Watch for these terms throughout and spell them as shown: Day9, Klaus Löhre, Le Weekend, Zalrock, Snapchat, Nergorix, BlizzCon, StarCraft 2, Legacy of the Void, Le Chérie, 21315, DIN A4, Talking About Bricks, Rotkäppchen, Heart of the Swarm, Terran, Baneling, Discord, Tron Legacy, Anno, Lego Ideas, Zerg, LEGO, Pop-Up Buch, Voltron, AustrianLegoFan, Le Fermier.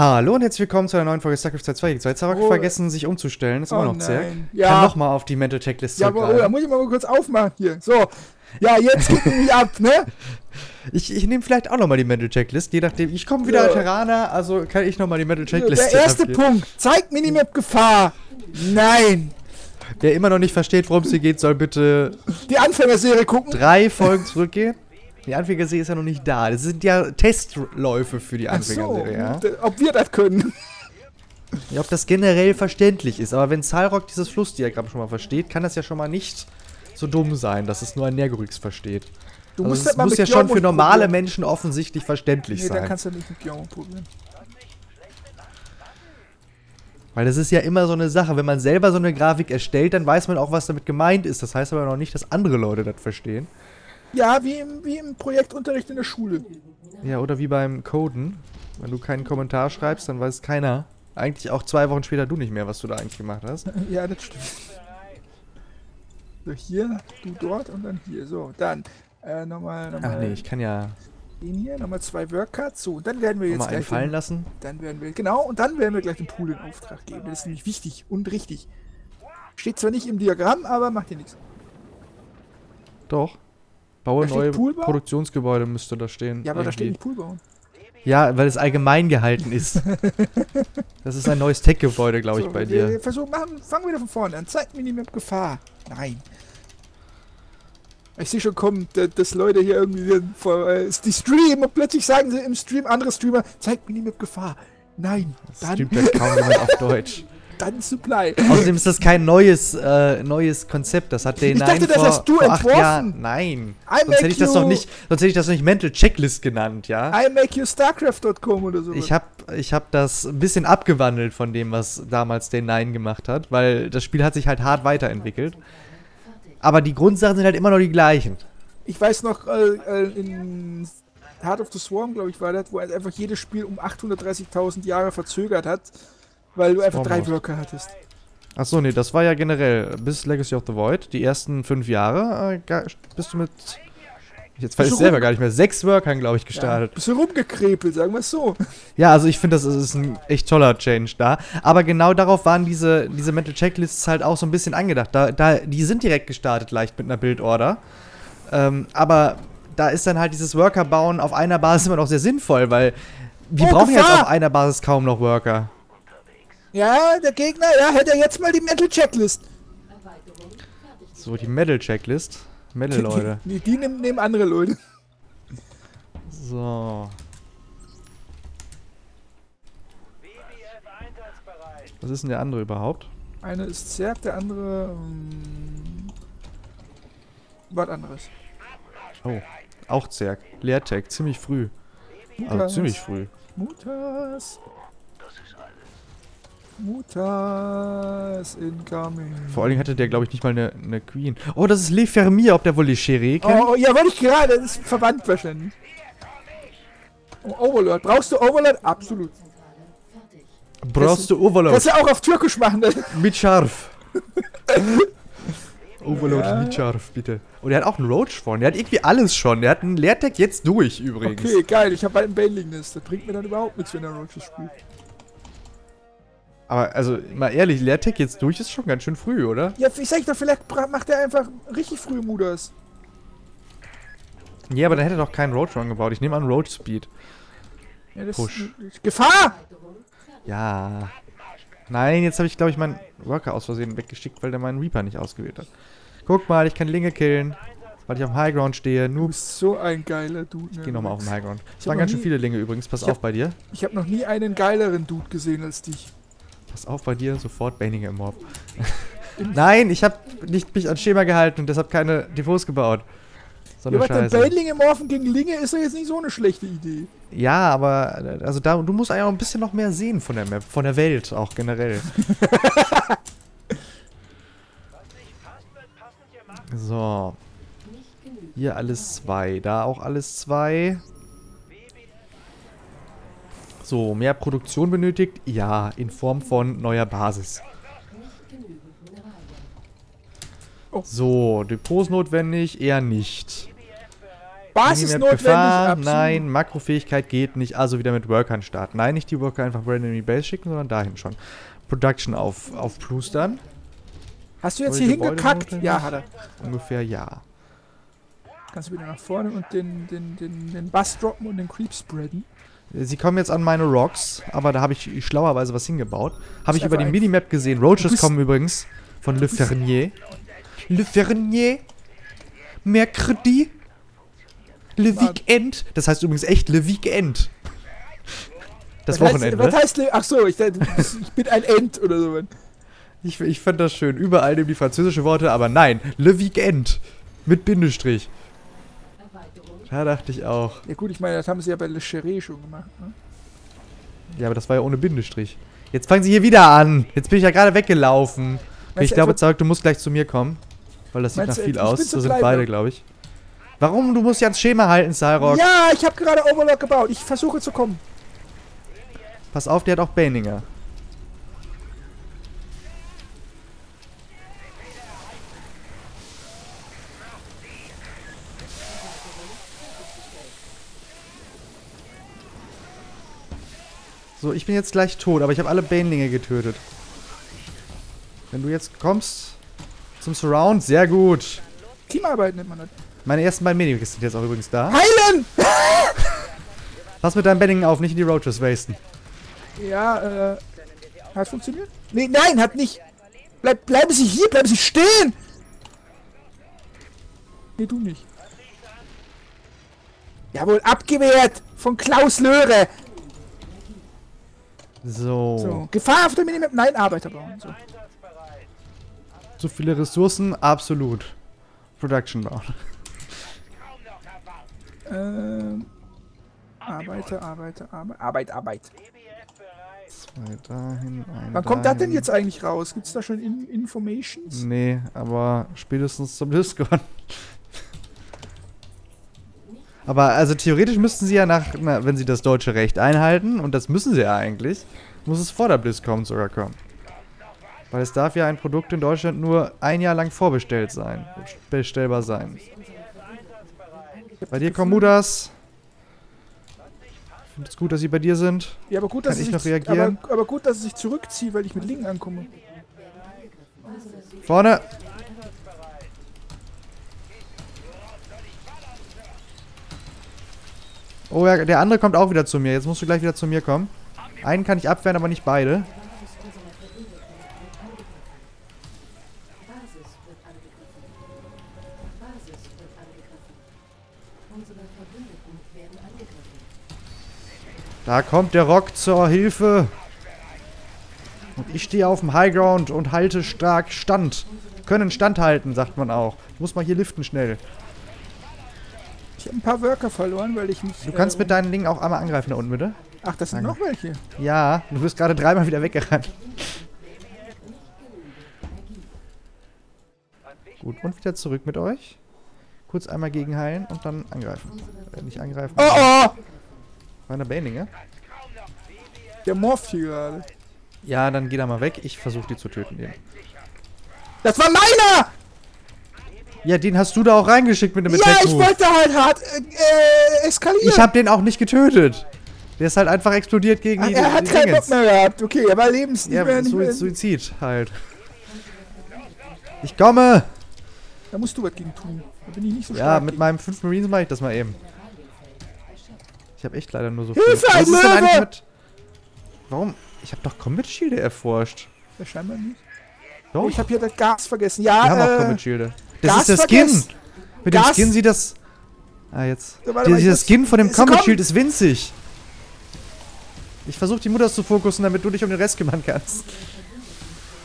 Hallo und herzlich willkommen zu einer neuen Folge StarCraft 2. Jetzt hat Zerg vergessen, sich umzustellen. Ist immer noch Zerg. Ja. Kann nochmal auf die Mental Checklist zurückgreifen. Ja, aber da muss ich mal kurz aufmachen hier. So. Ja, jetzt geht mich ab, ne? Ich nehme vielleicht auch nochmal die Mental Checklist, je nachdem. Ich komme wieder Terraner, also kann ich nochmal die Mental Checklist abgeben. Der erste Punkt. Zeigt Minimap Gefahr. Nein. Wer immer noch nicht versteht, worum es hier geht, soll bitte die Anfängerserie gucken. 3 Folgen zurückgehen. Die Anfängerserie ist ja noch nicht da. Das sind ja Testläufe für die Anfängerserie. Ach so, ja? Ob wir das können. Ja, ob das generell verständlich ist. Aber wenn Zalrock dieses Flussdiagramm schon mal versteht, kann das ja schon mal nicht so dumm sein, dass es nur ein Nergorix versteht. Du musst also das mal muss mit ja Gion schon für normale probieren. Menschen offensichtlich verständlich sein. Nee, da kannst du nicht mit Gion probieren. Weil das ist ja immer so eine Sache, wenn man selber so eine Grafik erstellt, dann weiß man auch, was damit gemeint ist. Das heißt aber noch nicht, dass andere Leute das verstehen. Ja, wie im Projektunterricht in der Schule. Ja, oder wie beim Coden. Wenn du keinen Kommentar schreibst, dann weiß keiner. Eigentlich auch 2 Wochen später du nicht mehr, was du da eigentlich gemacht hast. Ja, das stimmt. So, hier, du dort und dann hier. So, dann nochmal. Ach nee, ich kann ja den hier, nochmal 2 Workcards. So, dann werden wir jetzt gleich einen fallen lassen. Dann werden wir, genau, und dann werden wir gleich den Pool in Auftrag geben. Das ist nämlich wichtig und richtig. Steht zwar nicht im Diagramm, aber macht dir nichts. Doch. Baue neue Produktionsgebäude müsste da stehen. Ja, aber irgendwie. Da steht nicht Pool bauen. Ja, weil es allgemein gehalten ist. Das ist ein neues Tech-Gebäude, glaube ich, so, bei dir. Fangen wir wieder von vorne an. Zeigt mir die Map Gefahr. Nein. Ich sehe schon kommen, dass Leute hier irgendwie die streamen und plötzlich sagen sie im Stream, andere Streamer, zeigt mir die Map Gefahr. Nein. Das streamt ja kaum jemand auf Deutsch. Dann Supply. Außerdem ist das kein neues Konzept. Das hat Day9 vor 8 Jahren. Nein. Sonst hätte ich das noch nicht Mental Checklist genannt, ja. I make you StarCraft.com oder so. Ich hab das ein bisschen abgewandelt von dem, was damals Day9 gemacht hat, weil das Spiel hat sich halt hart weiterentwickelt. Aber die Grundsachen sind halt immer noch die gleichen. Ich weiß noch, in Heart of the Swarm, glaube ich, war das, wo einfach jedes Spiel um 830.000 Jahre verzögert hat. Weil du einfach 3 Worker hattest. Achso, nee, das war ja generell bis Legacy of the Void, die ersten 5 Jahre bist du mit, jetzt weiß ich selber gar nicht mehr, 6 Workern, glaube ich, gestartet. Ja, bist du rumgekrepelt, sagen wir es so. Ja, also ich finde, das ist ein echt toller Change da. Aber genau darauf waren diese Mental Checklists halt auch so ein bisschen angedacht. Die sind direkt gestartet leicht mit einer Build-Order. Aber da ist dann halt dieses Worker-Bauen auf einer Basis immer noch sehr sinnvoll, weil wir brauchen jetzt auf einer Basis kaum noch Worker. Ja, der Gegner, ja, hätte er jetzt mal die Metal Checklist. So, die Metal Checklist. Metal Leute. Die nehmen andere Leute. So. Was ist denn der andere überhaupt? Eine ist Zerg, der andere was anderes. Oh, auch Zerg. Leertag, ziemlich früh. Mutas. Also ziemlich früh. Mutas. Mutas incoming. Vor allen Dingen hatte der, glaube ich, nicht mal eine Queen. Oh, das ist Le Fermier, ob der wohl Le Chérie kennt. Oh, ja, wollte ich gerade. Das ist verwandt wahrscheinlich. Oh, Overlord. Brauchst du Overlord? Absolut. Brauchst du Overlord? Kannst du auch auf Türkisch machen. Dann. Mit Scharf. Overlord mit Scharf, bitte. Und er hat auch einen Roach vorne. Der hat irgendwie alles schon. Der hat einen Leertag jetzt durch, übrigens. Okay, geil. Ich habe bald einen Baneling-Nest. Das bringt mir dann überhaupt nichts, wenn der Roaches spielt. Aber, also, mal ehrlich, Leertech jetzt durch ist schon ganz schön früh, oder? Ja, ich sag doch, vielleicht macht er einfach richtig früh Mudas. Ja, aber dann hätte er doch keinen Roach Run gebaut. Ich nehme an Roach Speed. Ja, das Push. Gefahr! Ja. Nein, jetzt habe ich, glaube ich, meinen Worker aus Versehen weggeschickt, weil der meinen Reaper nicht ausgewählt hat. Guck mal, ich kann Linge killen, weil ich auf dem Highground stehe. Du bist so ein geiler Dude. Ich gehe nochmal auf den Highground. Es waren ganz schön viele Linge übrigens, pass auf bei dir. Ich habe noch nie einen geileren Dude gesehen als dich. Pass auf bei dir, sofort Baninger im Mob. Nein, ich habe nicht mich ans Schema gehalten und deshalb keine Depots gebaut. So ja, aber Banelinge morphen gegen Linge ist ja jetzt nicht so eine schlechte Idee. Ja, aber also du musst eigentlich auch ein bisschen noch mehr sehen von der Map, von der Welt auch generell. So. Hier alles 2, da auch alles 2. So, mehr Produktion benötigt? Ja, in Form von neuer Basis. So, Depots notwendig? Eher nicht. basisnotwendig absolut. Nein, Makrofähigkeit geht nicht, also wieder mit Workern starten. Nein, nicht die Worker einfach random in die Base schicken, sondern dahin schon. Production aufplustern. Hast du jetzt hier hingekackt? Ja, hat er. Ungefähr, ja. Kannst du wieder nach vorne und den Bass droppen und den Creep spreaden. Sie kommen jetzt an meine Rocks, aber da habe ich schlauerweise was hingebaut. Habe ich über die Minimap gesehen. Roaches kommen übrigens von Le Fermier. Le Fermier. Mercredi. Le Weekend. Das heißt übrigens echt Le Weekend. Das Wochenende. Was heißt Le... Ach so, ich bin ein End oder so. Ich fand das schön. Überall nehmen die französischen Worte, aber nein. Le Weekend. Mit Bindestrich. Da dachte ich auch. Ja gut, ich meine, das haben sie ja bei Le Chérie schon gemacht, ne? Ja, aber das war ja ohne Bindestrich. Jetzt fangen sie hier wieder an. Jetzt bin ich ja gerade weggelaufen. Ich glaube, Zerg, du musst gleich zu mir kommen. Weil das sieht nach viel aus. So sind beide, glaube ich. Warum? Du musst ja ans Schema halten, Zalrock. Ja, ich habe gerade Overlock gebaut. Ich versuche zu kommen. Pass auf, der hat auch Baninger. So, ich bin jetzt gleich tot, aber ich habe alle Banelinge getötet. Wenn du jetzt kommst zum Surround, sehr gut. Teamarbeit nennt man das. Meine ersten beiden Medics sind jetzt auch übrigens da. Heilen! Pass mit deinen Banningen auf, nicht in die Roaches wasten. Ja, hat funktioniert? Nee, nein, hat nicht. Bleiben Sie hier, bleiben Sie stehen! Nee, du nicht. Jawohl, abgewehrt von Klaus Löhre. So. Gefahr auf der Minimap? Nein, Arbeiter bauen. So. So viele Ressourcen? Absolut. Production bauen. Arbeit. Zwei dahin, ein Wann kommt das denn jetzt eigentlich raus? Gibt's da schon Informations? Nee, aber spätestens zum Discord. Aber also theoretisch müssten sie ja wenn sie das deutsche Recht einhalten, und das müssen sie ja eigentlich, muss es vor der BlizzCon sogar kommen. Weil es darf ja ein Produkt in Deutschland nur ein Jahr lang bestellbar sein. Bei dir kommen Mudas. Ich finde es gut, dass sie bei dir sind. Ja, aber gut, dass ich noch reagieren. Aber gut, dass ich zurückziehe, weil ich mit Linken ankomme. Vorne! Oh ja, der andere kommt auch wieder zu mir. Jetzt musst du gleich wieder zu mir kommen. Einen kann ich abwehren, aber nicht beide. Da kommt der Rock zur Hilfe. Und ich stehe auf dem Highground und halte stark Stand. Können standhalten, sagt man auch. Ich muss mal hier liften schnell. Ich habe ein paar Worker verloren, weil ich nicht... Du kannst mit deinen Dingen auch einmal angreifen da unten, bitte. Ach, das sind noch welche? Ja, du bist gerade dreimal wieder weggerannt. Gut, und wieder zurück mit euch. Kurz einmal gegenheilen und dann angreifen. Nicht angreifen. Oh, oh! War eine Banelinge? Der morpht hier gerade. Ja, dann geh da mal weg. Ich versuche die zu töten. Den. Das war meiner! Ja, den hast du da auch reingeschickt mit dem Attack-Move. Ja, ich wollte halt hart eskalieren. Ich hab den auch nicht getötet. Der ist halt einfach explodiert gegen die Er hat keinen Bock mehr gehabt. Okay, er war nicht mehr. Suizid halt. Ich komme. Da musst du was gegen tun. Da bin ich nicht so stark. Ja, mit meinen 5 Marines mache ich das mal eben. Ich habe echt leider nur so viel. Hilfe, ein Löwe! Warum? Ich habe doch Combat-Schilde erforscht. Ja, scheinbar nicht. Doch. Oh, ich habe hier das Gas vergessen. Ja, wir haben auch Combat-Schilde. Das ist der Skin! Mit dem Skin sieht das... Ah, jetzt. Dieser Skin von dem Combat Shield ist winzig. Ich versuche die Mutters zu fokussen, damit du dich um den Rest kümmern kannst.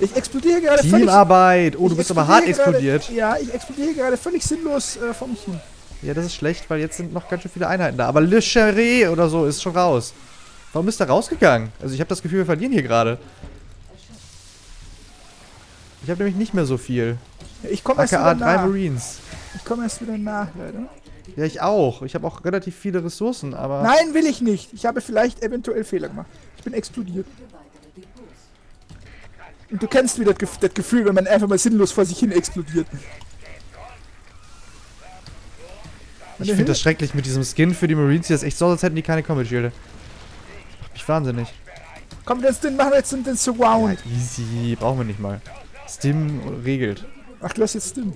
Ich explodiere gerade völlig... Teamarbeit! Oh, du bist aber hart explodiert. Ja, ich explodiere gerade völlig sinnlos vor mich hin. Ja, das ist schlecht, weil jetzt sind noch ganz schön viele Einheiten da. Aber Le Chérie oder so ist schon raus. Warum ist er rausgegangen? Also ich habe das Gefühl, wir verlieren hier gerade. Ich habe nämlich nicht mehr so viel. Ich komme erst wieder nach. Marines. Ich komme erst wieder nach, Leute. Ja, ich auch. Ich habe auch relativ viele Ressourcen, aber... Nein, will ich nicht. Ich habe vielleicht eventuell Fehler gemacht. Ich bin explodiert. Und du kennst wieder das Gefühl, wenn man einfach mal sinnlos vor sich hin explodiert. Ich finde das schrecklich mit diesem Skin für die Marines. Das ist echt so, als hätten die keine Combat-Schilde. Das macht mich wahnsinnig. Komm, jetzt machen wir jetzt den Surround. Ja, easy, brauchen wir nicht mal. Stim regelt. Ach, du hast jetzt Stim.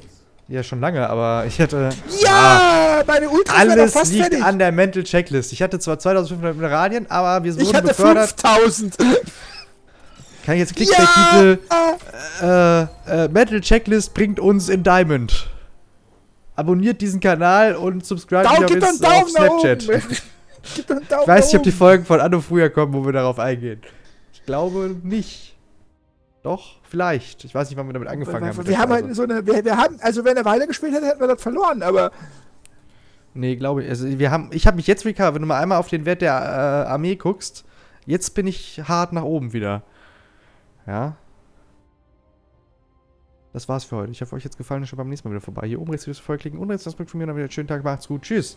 Ja, schon lange, aber ich hatte... Ja! Meine Ultras waren doch fast fertig. Alles liegt an der Mental Checklist. Ich hatte zwar 2500 Mineralien, aber wir wurden befördert. Ich hatte 5000. Kann ich jetzt klicken, der Titel? Mental Checklist bringt uns in Diamond. Abonniert diesen Kanal und subscribe auf Snapchat. Gib einen Daumen. Ich weiß nicht, ob die Folgen von Anno früher kommen, wo wir darauf eingehen. Ich glaube nicht. Doch, vielleicht. Ich weiß nicht, wann wir damit angefangen haben. Wir haben halt so eine. Also wenn er weiter gespielt hätte, hätten wir das verloren, aber. Nee, glaube ich. Also ich habe mich jetzt recovered, wenn du mal einmal auf den Wert der Armee guckst, jetzt bin ich hart nach oben wieder. Ja. Das war's für heute. Ich hoffe, euch jetzt gefallen. Schon beim nächsten Mal wieder vorbei. Hier oben rechts das Folge klicken und rechts das Bild von mir. Und dann wieder einen schönen Tag. Macht's gut. Tschüss.